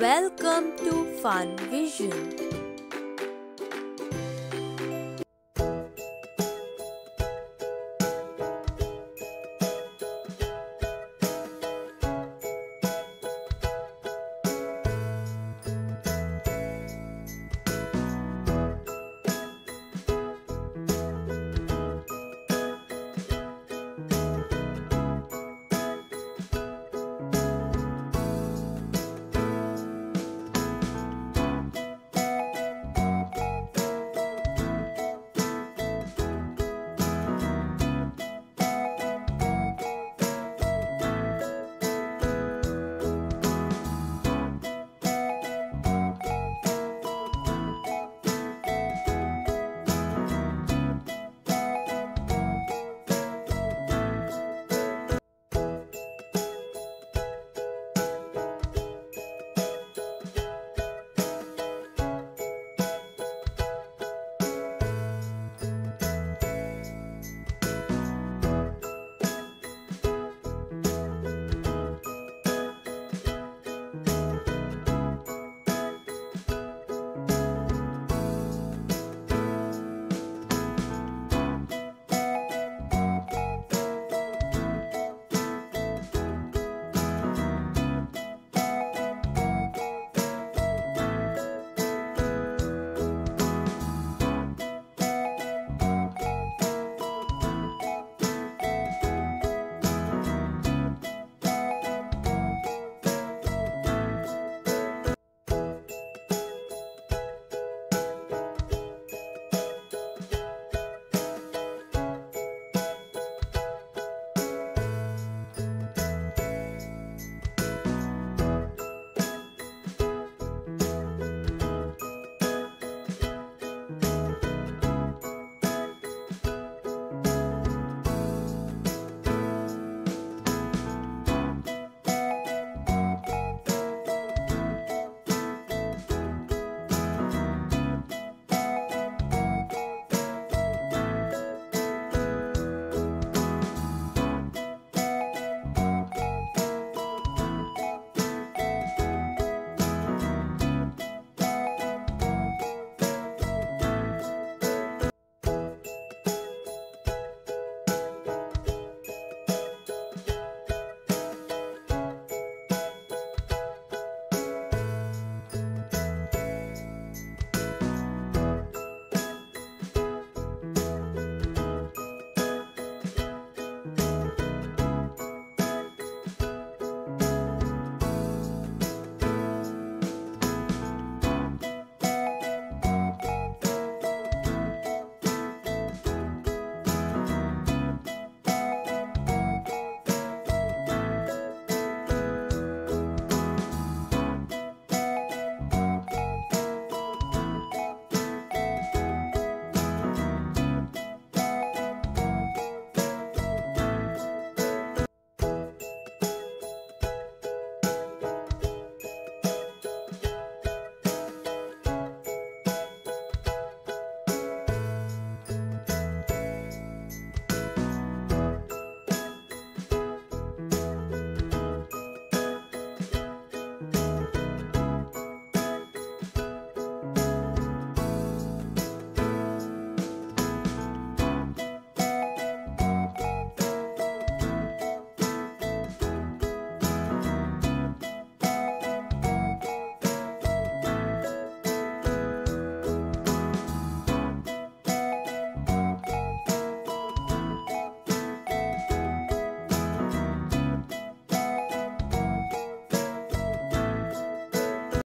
Welcome to FunVision.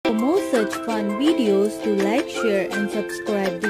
For more such fun videos, do like, share and subscribe.